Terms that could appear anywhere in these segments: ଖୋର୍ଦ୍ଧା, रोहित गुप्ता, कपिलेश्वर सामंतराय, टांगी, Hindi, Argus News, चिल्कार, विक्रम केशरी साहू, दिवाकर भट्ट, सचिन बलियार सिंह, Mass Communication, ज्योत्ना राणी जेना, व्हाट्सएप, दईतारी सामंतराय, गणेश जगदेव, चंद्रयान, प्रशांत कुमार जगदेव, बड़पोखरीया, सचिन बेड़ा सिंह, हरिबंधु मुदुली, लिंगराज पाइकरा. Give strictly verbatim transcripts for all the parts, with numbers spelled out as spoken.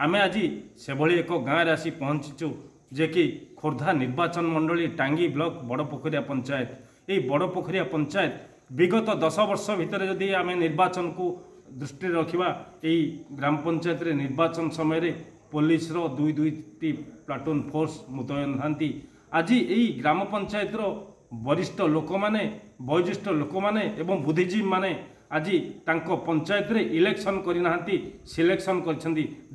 आमे आज सेभली एक गाँव आसी पहुँचीचु जे कि खोर्धा निर्वाचन मंडली टांगी ब्लॉक बड़पोखरीया पंचायत। ये बड़पोखरीया पंचायत विगत दस वर्ष भितर जदि आम निर्वाचन को दृष्टि रखा, यही ग्राम पंचायत रे निर्वाचन समय पुलिस रो दुई दुईटी प्लाटून फोर्स मुतयन थांती। आज यही ग्राम पंचायत रो वरिष्ठ लोक माने, वयोज्येष्ठ लोक माने एवं बुद्धिजीवी माने आज तांको पंचायत रे इलेक्शन करना सिलेक्शन कर।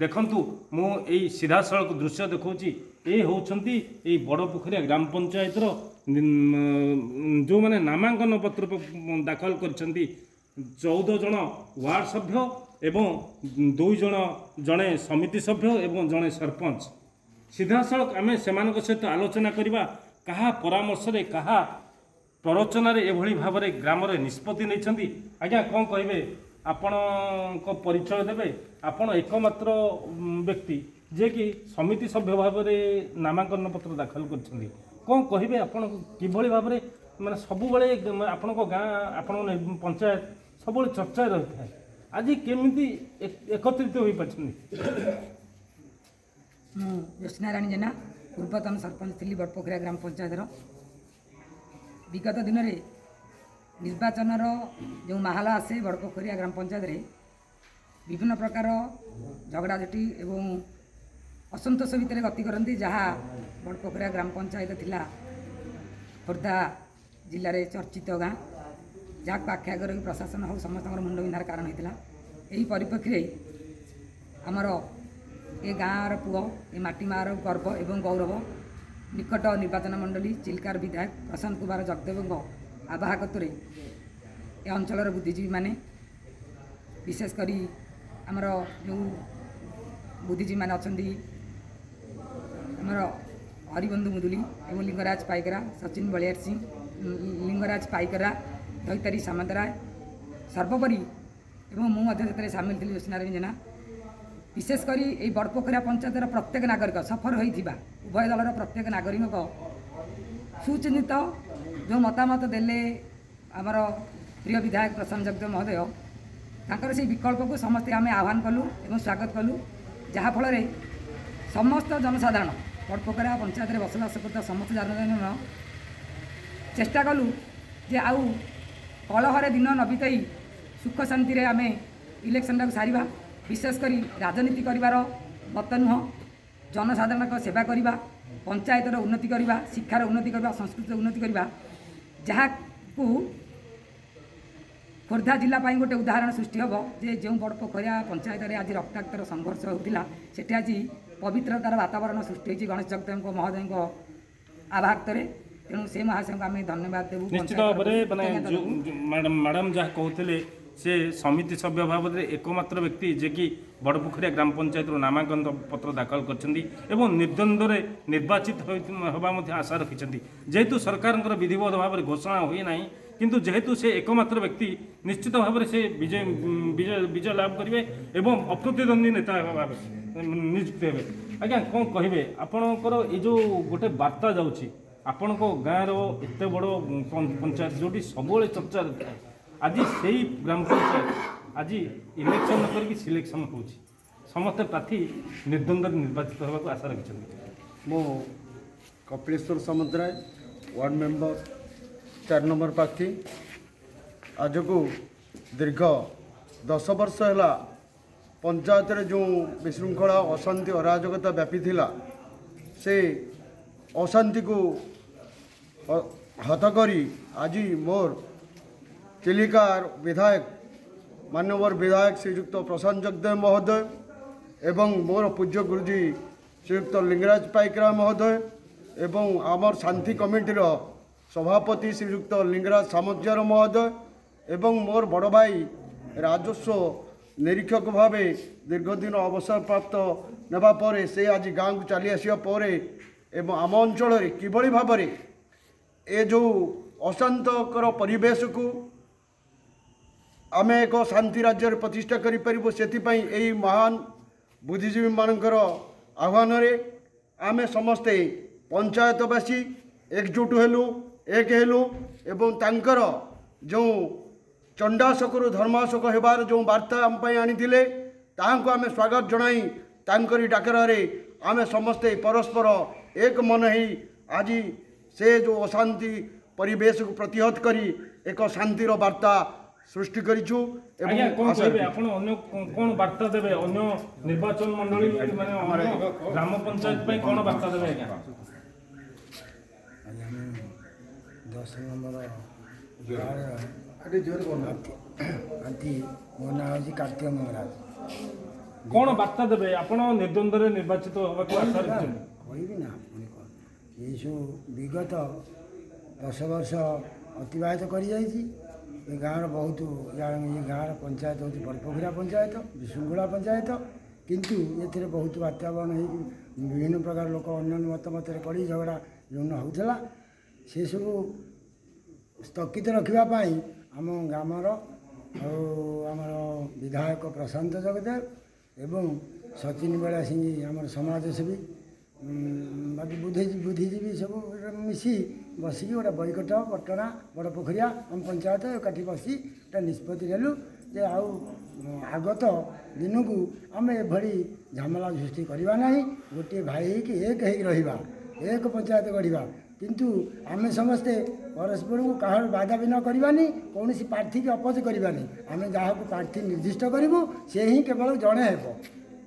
देखंतु मु यही सीधा सड़क दृश्य देखौची। ये होचंती यही बड़पोखरीया ग्राम पंचायत रो जो माने नामांकन पत्र दाखल करचंती चौदह जन वार्ड सभ्य एवं दुई जन जड़े समिति सभ्य एवं जड़े सरपंच। सीधा सड़क आम से सहित आलोचना करवा, क्या परामर्श क्या प्ररचन एभली भाव ग्राम निष्पत्ति नहीं। आज्ञा कौन कहे आपण को परिचय देवे, आपण एकमात्र व्यक्ति जे कि समिति सभ्य भाव नामांकन पत्र दाखल कर, कौन कहे आपण किभली भाव मैं सबुबले आपण गाँ आप पंचायत सब चर्चा रही है, आज केमी एकत्रित हो पार्टी। ज्योत्ना राणी जेना पूर्वतन सरपंच थी बड़पोखरीया ग्राम पंचायतर। विगत दिन में निर्वाचन जो माहला आसे बड़पोखरीया ग्राम पंचायत रे विभिन्न प्रकार झगड़ाझटी एवं असंतोष भितर गति करती, जहाँ बड़पोखरीया ग्राम पंचायत थिला खोर्धा जिले में चर्चित गाँ, जहाँ आखि आगे रही प्रशासन हो समस्त मुंड विंधार कारण होता। यही परिप्रेक्षी आमर ए गाँवर पुओ ए मटीमार गर्व एवं गौरव निकट निर्वाचन मंडली चिल्कार विधायक प्रशांत कुमार जगदेव आवाहकत्व ए अंचल बुद्धिजीवी माने, विशेषकर आमर जो बुद्धिजीवी माने अच्छी आमर हरिबंधु मुदुली एवं लिंगराज पाइकरा, सचिन बलियार सिंह, लिंगराज पाइकरा, दईतारी सामंतराय, सर्वोपरि एवं मुझे सामिल थी ज्योत्ना राणी जेना। विशेषकर ये बड़पोखरीया पंचायतर प्रत्येक नागरिक सफर होता उभय दल प्रत्येक नागरिक को सुचिंत जो मतामत देले आमर प्रिय विधायक प्रशांत जगदेव महोदय, तांकर से विकल्प को समस्ते आम आह्वान कलु एवं स्वागत कलु, जहाँफल समस्त जनसाधारण बड़पोखरीया पंचायत में बसवास करता समस्त जनसाधारण चेष्टा कलु जे आउ कलहरे दिन न बीत सुख शांति आम इलेक्शन टाक सारिबा। विशेषकर राजनीति करार मत नुह, जनसाधारण को सेवा करवा, पंचायतर उन्नति करवा, शिक्षार उन्नति करवा, संस्कृतिर उन्नति करवा, जहाँ को खोर्धा जिलापाई गोटे उदाहरण सृष्टि हे जे जो बड़पोखरीया पंचायत में आज रक्ताक्तर संघर्ष होता से आज पवित्रतार वातावरण सृष्टि हो गणेश जगदेव महोदय को आवाहकत्वे। तेणु से महाशय को आम धन्यवाद देवु। निश्चित भाव मैडम जहाँ कहते से समिति सभ्य भाव में एकमात्र व्यक्ति जे कि बड़पोखरीया ग्राम पंचायत नामांकन पत्र दाखल कर निर्द्वंद्व निर्वाचित होगा आशा रखिंट। जेहेतु सरकार विधिवत भाव में घोषणा हुए ना, किंतु जेहेतु से एकमात्र व्यक्ति निश्चित भाव से विजय विजय विजय लाभ करेंगे एवं अप्रतिद्वंदी नेता भाव नियुक्त होते। आज्ञा कौन कहे आपणकर ये जो गोटे वार्ता जाऊँगी आपण गाँव एत बड़ पंचायत जोटी सबुले चर्चा है, आज से ग्राम पंचायत आज इलेक्शन करके सिलेक्शन हो समस्त प्रार्थी निर्द्वंद्व निर्वाचित होगा को आशा रखी। मो कपिलेश्वर सामंतराय वार्ड मेंबर चार नंबर प्रार्थी। आज को दीर्घ दस वर्ष है पंचायत रे जो विशृंखला अशांति अराजकता व्यापी थिला, से अशांति को हत करी आज मोर चिलिकार विधायक मानवर विधायक श्रीयुक्त प्रशांत जगदेव महोदय एवं मोर पूज्य गुरुजी श्रीयुक्त लिंगराज पाइकरा महोदय एवं आमर शांति कमिटीर सभापति श्रीयुक्त लिंगराज सामज्यार महोदय एवं मोर बड़ भाई राजस्व निरीक्षक भाव दीर्घ दिन अवसर प्राप्त नेबा परे से आज गाँव को चली आसिया परे एवं आम अंचल किभली भाव ए जो अशांतकर परिवेश को आम एक शांति राज्य प्रतिष्ठा करूँ से यही महान बुद्धिजीवी मानकर आह्वान आमे समस्ते पंचायतवासी एकजुट हेलु एक हेलु एवं तांकर जो चंडाशकु धर्माशक होवार जो वार्ता आम आनी आम स्वागत जनाई तांकरी डाकरारे आमे समस्ते परस्पर एक मन ही आज से जो अशांति परिवेश को प्रतिहत करी एक शांतिर वार्ता सृष्टि करिछु एवं कोन कहबे आपण अन्य कोन वार्ता देबे अन्य निर्वाचन मंडली माने हमर ग्राम पंचायत पे कोन वार्ता देबे आज्ञा दस नंबर अरे जोर कोन आंटी मोना जी कार्तिक महाराज कोन वार्ता देबे आपण निर्द्वंद रे निर्वाचित होबा को आशा रखछु होइबि ना ये जो विगत दस वर्ष अतिवाहित कर गाँव बहुत ये गाँव पंचायत हूँ बड़पोखरीया पंचायत विशृंखला पंचायत किंतु ये बहुत वातावरण हो विभिन्न प्रकार लोक अन्य मत मत कड़ी झगड़ा जौन होता से सब स्थगित रखापी आम ग्रामर आमर विधायक प्रशांत जगदेव एवं सचिन बेड़ा सिंह आम समाजसेवी बाकी बुद्धि बुद्धिजीवी सब मिसी बसिक गोटे बैकट बटना बड़पोखरीया आम पंचायत एकाठी बसी गोटे निष्पत्ति नेलु जे आउ आगत दिन को आम एभली झमेला सृष्टि करवा नहीं गोटे भाई कि एक हो रहा एक पंचायत गढ़ा किंतु आमे समस्ते परस्पर को कह बाधा भी न करवानी कौन प्रार्थी की अपज करवानी आम जहाँ को प्रार्थी निर्दिष्ट करूँ से ही केवल जड़े हे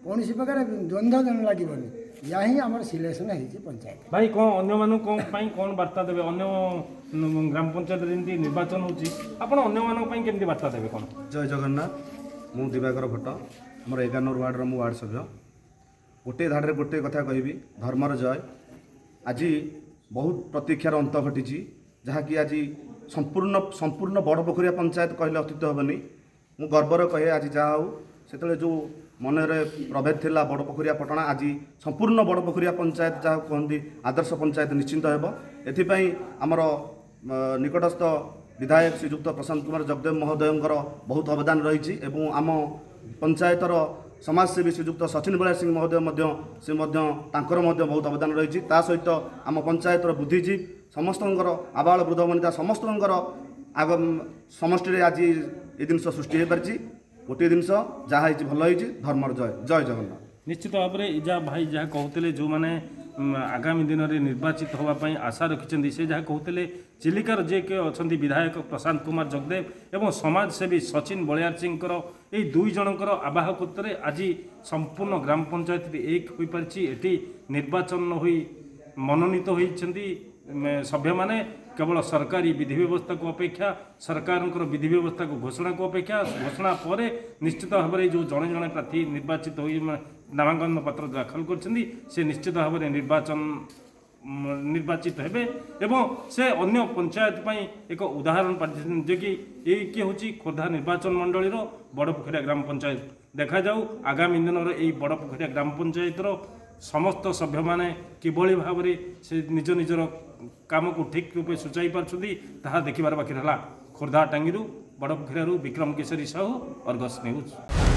कौन प्रकार द्वंद्व जन लगन या ही आमर सिलेक्शन है पंचायत भाई कौन अन्य मानू कौन पाई कौन वार्ता देवे अन्य ग्राम पंचायत जमी निर्वाचन होची आपण अन्य मानू पाई केमती वार्ता देवे कौन जय जगन्नाथ मु दिवाकर भट्ट मोर एगानोर वार्डर मु वार्ड सभ्य गोटे धाड़े गोटे कथा कहबी धर्मर जय आज बहुत प्रतीक्षार अंत घटी जहाँकि आज संपूर्ण संपूर्ण बड़पोखरीया पंचायत कहले अत्युत हेनी मु गर्वर कहे आज जहाँ हूँ से जो मनरे प्रभेद थिला बड़पोखरीया पटना आज संपूर्ण बड़पोखरीया पंचायत जहाँ कहते आदर्श पंचायत निश्चिंत होपाई आमर निकटस्थ विधायक श्रीजुक्त प्रशांत कुमार जगदेव महोदय बहुत अवदान रही आम पंचायतर समाजसेवी श्रीजुक्त सचिन बेड़ा सिंह महोदय से बहुत अवदान रही सहित आम पंचायतर बुद्धिजीवी समस्त आबाल वृद्ध वनिता समस्त आग समष्टि आज ये जिनस सृष्टि हो पारी गोटे जिनस जहाँ भल हो धर्मर जय जय जगन्नाथ निश्चित भाव में जहाँ भाई जहाँ कहते जो मैंने आगामी दिन में निर्वाचित होगापी आशा रखिंट से जहाँ कहते चिलिकार जे के अच्छा विधायक प्रशांत कुमार जगदेव एवं समाजसेवी सचिन बलियार सिंह यही दुई जनकर आवाहकत्व आज संपूर्ण ग्राम पंचायत एक हो पारी ये निर्वाचन हो मनोनीत होती सभ्य मैंने केवल सरकारी विधि व्यवस्था को अपेक्षा सरकार विधि व्यवस्था को घोषणा को अपेक्षा घोषणा पर निश्चित भाव में जो जड़े जड़े प्रार्थी निर्वाचित हो नामांकन पत्र दाखल कर निश्चित भाव में निर्वाचन निर्वाचित हेबे एवं से अन्य पंचायत पाई एक उदाहरण पार्टी जे कि ये हूँ खोर्धा निर्वाचन मंडल बड़पोखरीया ग्राम पंचायत देखा जाऊ आगामी दिन में यही बड़पोखरीया ग्राम पंचायतर समस्त सभ्य मैंने किभली भाव में से निज निजर काम को ठीक रूप सूचाई पार्टी ता देखार बाकी रहा खोर्धा टांगी बड़पोखरीया विक्रम केशरी साहू अर्गस न्यूज।